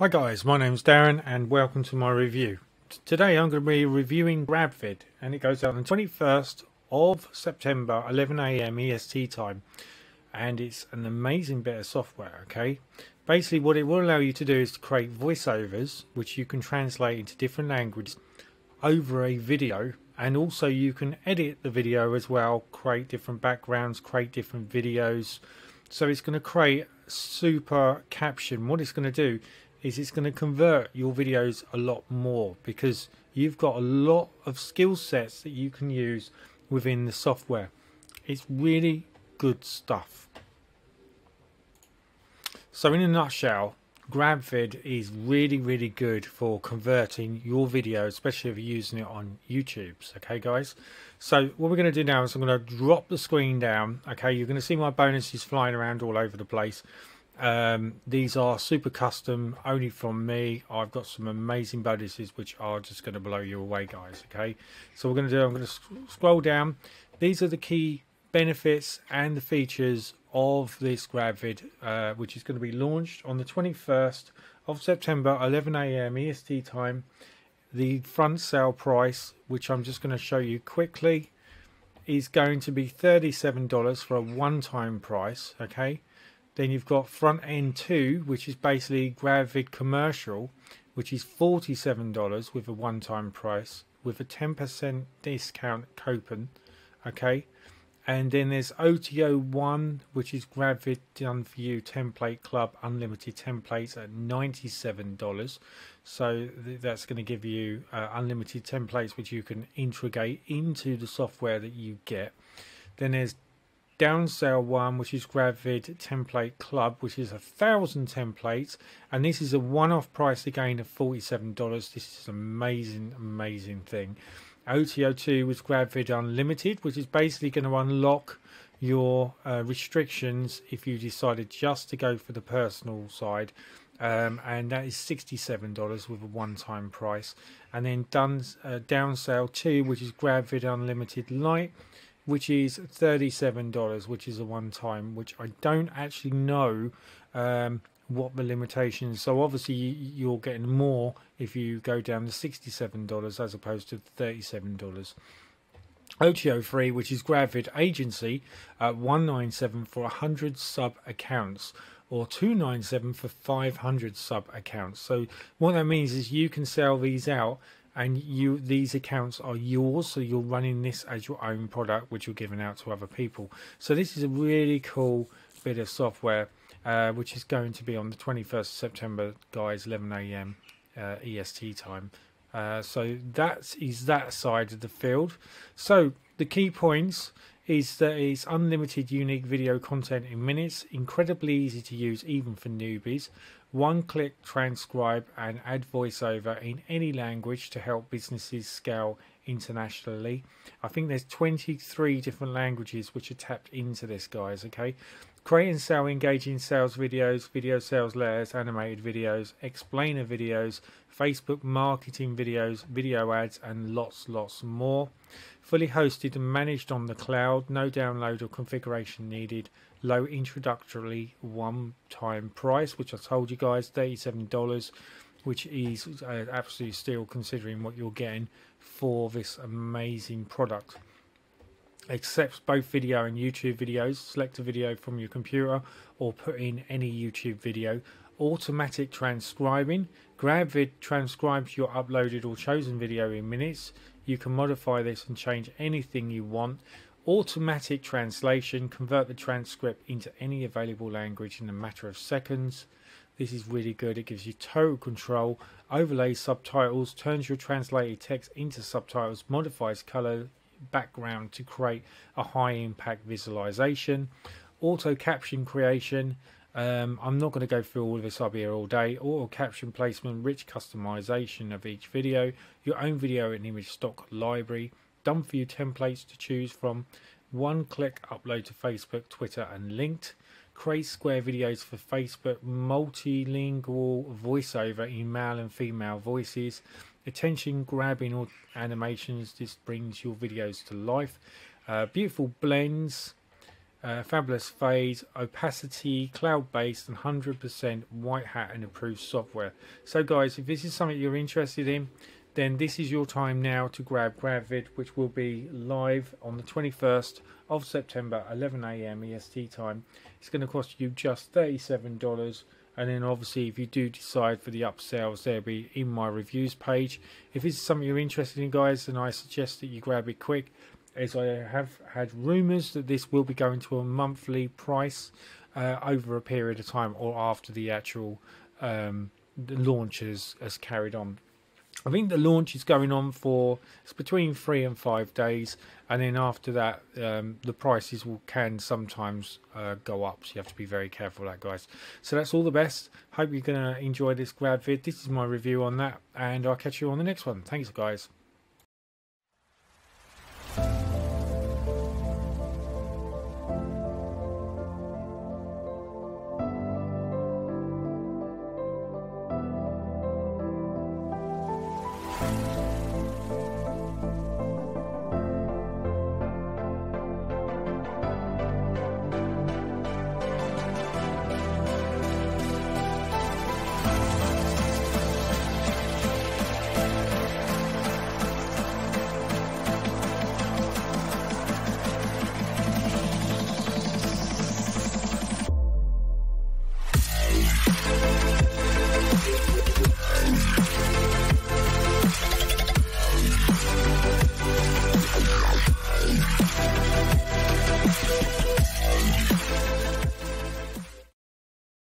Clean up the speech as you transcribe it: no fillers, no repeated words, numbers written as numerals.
Hi guys, my name's Darren and welcome to my review. Today I'm going to be reviewing GrabVid and it goes out on the 21st of September 11 AM EST time, and it's an amazing bit of software, okay? Basically what it will allow you to do is to create voiceovers which you can translate into different languages over a video, and also you can edit the video as well, create different backgrounds, create different videos. So it's going to create super caption. What it's going to do is it's going to convert your videos a lot more because you've got a lot of skill sets that you can use within the software. It's really good stuff. So in a nutshell, GrabVid is really good for converting your video, especially if you're using it on YouTube. Okay guys, so what we're going to do now is I'm going to drop the screen down. Okay, you're going to see my bonuses flying around all over the place. These are super custom, only from me. I've got some amazing bonuses which are just going to blow you away guys, okay? So we're going to do, I'm going to scroll down. These are the key benefits and the features of this GrabVid, which is going to be launched on the 21st of September 11 AM EST time. The front sale price, which I'm just going to show you quickly, is going to be $37 for a one-time price, okay? Then you've got Front End 2, which is basically GrabVid Commercial, which is $47 with a one-time price with a 10% discount coupon, okay? And then there's OTO 1, which is GrabVid Done For You Template Club, unlimited templates at $97. So that's going to give you unlimited templates which you can integrate into the software that you get. Then there's Downsell 1, which is GrabVid Template Club, which is 1,000 templates, and this is a one-off price again of $47. This is an amazing thing. OTO2 was GrabVid Unlimited, which is basically going to unlock your restrictions if you decided just to go for the personal side, and that is $67 with a one-time price. And then Downsell 2, which is GrabVid Unlimited Lite, which is $37, which is a one-time, which I don't actually know what the limitations. So obviously you're getting more if you go down to $67 as opposed to $37. OTO 3, which is GrabVid Agency, at $197 for 100 sub accounts, or $297 for 500 sub accounts. So what that means is you can sell these out. And these accounts are yours, so you're running this as your own product, which you're giving out to other people. So this is a really cool bit of software, which is going to be on the 21st of September, guys, 11 AM EST time. So that is that side of the field. So the key points is that it's unlimited unique video content in minutes, incredibly easy to use even for newbies, one-click transcribe and add voiceover in any language to help businesses scale internationally. I think there's 23 different languages which are tapped into this guys, okay? Create and sell engaging sales videos, video sales letters, animated videos, explainer videos, Facebook marketing videos, video ads, and lots more. Fully hosted and managed on the cloud, no download or configuration needed, low introductory one-time price, which I told you guys, $37, which is absolutely still considering what you're getting for this amazing product. Accepts both video and YouTube videos. Select a video from your computer or put in any YouTube video. Automatic transcribing. GrabVid transcribes your uploaded or chosen video in minutes. You can modify this and change anything you want. Automatic translation. Convert the transcript into any available language in a matter of seconds. This is really good. It gives you total control. Overlays subtitles. Turns your translated text into subtitles. Modifies color background to create a high impact visualization. Auto caption creation. I'm not going to go through all of this, I'll be here all day. Auto caption placement, rich customization of each video, your own video and image stock library, done for you templates to choose from, one click upload to Facebook, Twitter and linked, create square videos for Facebook, multilingual voiceover in male and female voices, attention grabbing or animations. This brings your videos to life. Beautiful blends, Fabulous Fade, Opacity, Cloud-based, and 100% White Hat and approved software. So guys, if this is something you're interested in, then this is your time now to grab GrabVid, which will be live on the 21st of September, 11 AM EST time. It's going to cost you just $37. And then obviously if you do decide for the upsells, they'll be in my reviews page. If this is something you're interested in, guys, then I suggest that you grab it quick, as I have had rumours that this will be going to a monthly price over a period of time, or after the actual launch has carried on. I think the launch is going on for, it's between 3 and 5 days, and then after that the prices can sometimes go up, so you have to be very careful of that, guys. So that's all the best. Hope you're going to enjoy this GrabVid. This is my review on that, and I'll catch you on the next one. Thanks, guys.